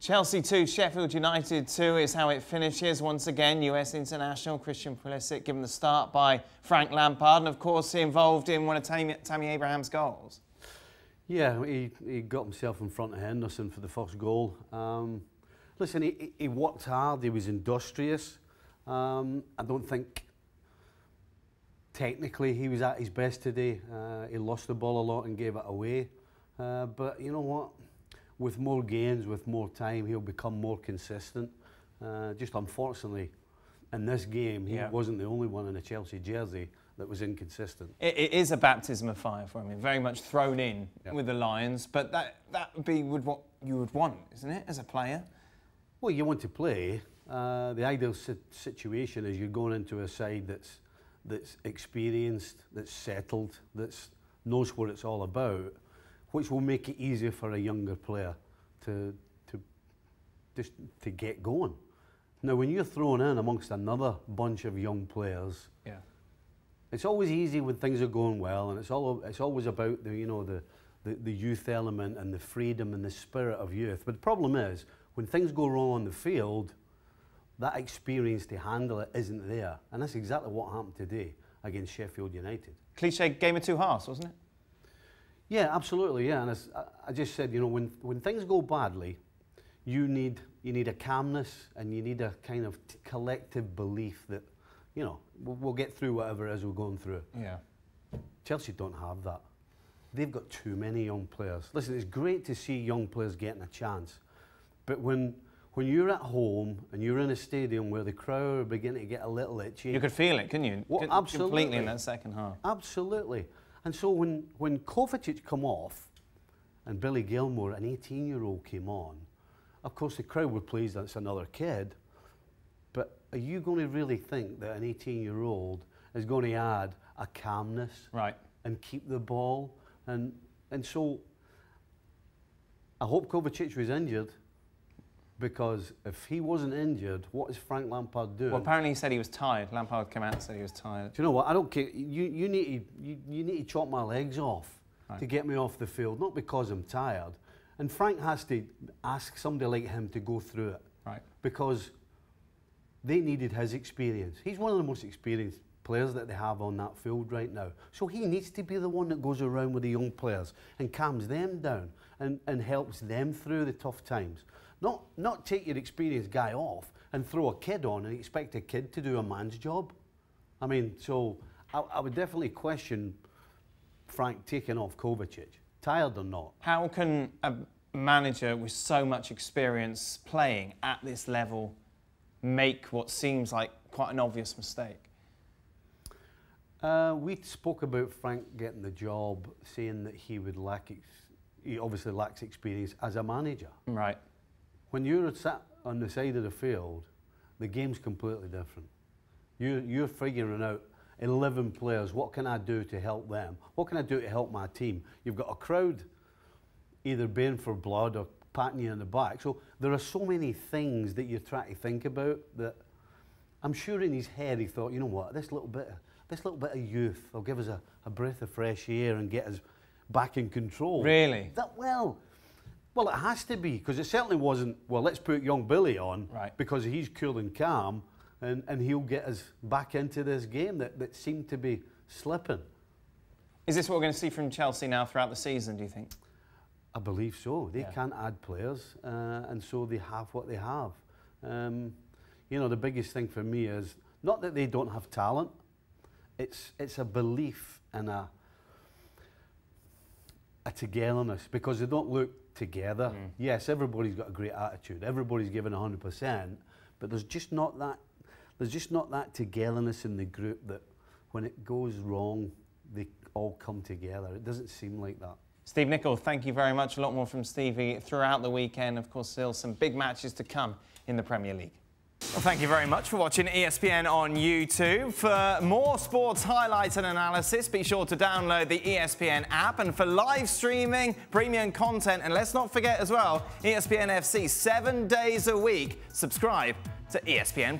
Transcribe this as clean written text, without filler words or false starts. Chelsea 2, Sheffield United 2 is how it finishes. Once again, US international Christian Pulisic given the start by Frank Lampard, and of course involved in one of Tammy Abraham's goals. Yeah, he got himself in front of Henderson for the first goal. Listen, he worked hard, he was industrious. I don't think technically he was at his best today. He lost the ball a lot and gave it away. But you know what? With more gains, with more time, he'll become more consistent. Just unfortunately, in this game, he wasn't the only one in a Chelsea jersey that was inconsistent. It is a baptism of fire for him. Very much thrown in with the Lions, but that would be what you would want, isn't it, as a player? Well, you want to play. The ideal situation is you're going into a side that's experienced, that's settled, that knows what it's all about, which will make it easier for a younger player to get going. Now, when you're thrown in amongst another bunch of young players, it's always easy when things are going well, and it's always about the the youth element and the freedom and the spirit of youth. But the problem is when things go wrong on the field, that experience to handle it isn't there, and that's exactly what happened today against Sheffield United. Cliche game of two halves, wasn't it? Yeah, absolutely, yeah, and as I just said, when things go badly, you need a calmness and you need a kind of collective belief that, we'll get through whatever it is we're going through. Yeah. Chelsea don't have that. They've got too many young players. Listen, it's great to see young players getting a chance, but when you're at home and you're in a stadium where the crowd are beginning to get a little itchy... You could feel it, couldn't you? Well, absolutely. Completely in that second half. Absolutely. And so when Kovacic come off and Billy Gilmour, an 18-year-old, came on, of course the crowd were pleased that's another kid, but are you going to really think that an 18-year-old is going to add a calmness and keep the ball? And so I hope Kovacic was injured, because if he wasn't injured, what is Frank Lampard doing? Well, apparently he said he was tired. Lampard came out and said he was tired. Do you know what? I don't care. You need to chop my legs off to get me off the field, not because I'm tired. And Frank has to ask somebody like him to go through it, because they needed his experience. He's one of the most experienced players that they have on that field right now. So he needs to be the one that goes around with the young players and calms them down and helps them through the tough times. Not take your experienced guy off and throw a kid on and expect a kid to do a man's job. I mean, so I would definitely question Frank taking off Kovacic, tired or not. How can a manager with so much experience playing at this level make what seems like quite an obvious mistake? We spoke about Frank getting the job, saying that he obviously lacks experience as a manager. Right. When you're sat on the side of the field, the game's completely different. You're figuring out 11 players, what can I do to help them? What can I do to help my team? You've got a crowd either baying for blood or patting you on the back. So there are so many things that you're trying to think about that I'm sure in his head he thought, you know what, this little bit of youth will give us a breath of fresh air and get us back in control. Really? Well, it has to be, because it certainly wasn't, well, let's put young Billy on because he's cool and calm and he'll get us back into this game that seemed to be slipping. Is this what we're going to see from Chelsea now throughout the season, do you think? I believe so. They can't add players, and so they have what they have. The biggest thing for me is not that they don't have talent, it's a belief and a togetherness, because they don't look together. Yes, everybody's got a great attitude, everybody's given 100%, but there's just not that togetherness in the group that when it goes wrong they all come together. It doesn't seem like that. Steve Nicol, thank you very much. A lot more from Stevie throughout the weekend. Of course, still some big matches to come in the Premier League. Well, thank you very much for watching ESPN on YouTube. For more sports highlights and analysis, be sure to download the ESPN app. And for live streaming, premium content, and let's not forget as well, ESPN FC 7 days a week. Subscribe to ESPN+.